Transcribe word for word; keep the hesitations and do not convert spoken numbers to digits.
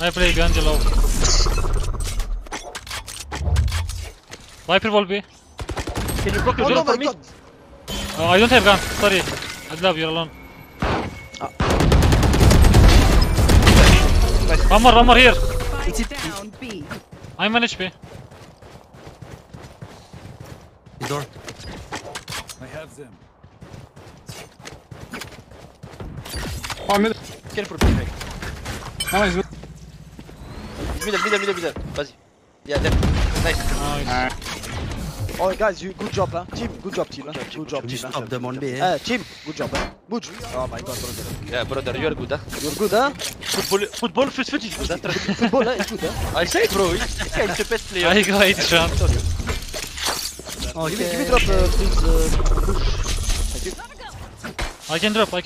Wiper एक gun चलाओ, Viper wall पे। Can you block your zero for me? Uh, I don't have gun. Sorry, Adlab, you're alone. One more, one more here. It's down B. I'm on H P. Door. I have them. Oh, middle. Careful, B. Nice. Middle, middle, middle, middle. Vas-y. Yeah, there. Nice. Nice. Oh, guys, you good job, huh? Team, good job, team, huh? Good job, team. Stop them on B. Ah, team, good job, huh? Good. Oh my God, brother. Yeah, brother, you are good, huh? You are good, huh? Football, football, first footage, good, huh? Football, huh? Good, huh? I say, bro, he's the best player. I got it, champ. Oh, give me, give me drop, uh, please. Uh, push. Thank you. I can drop. I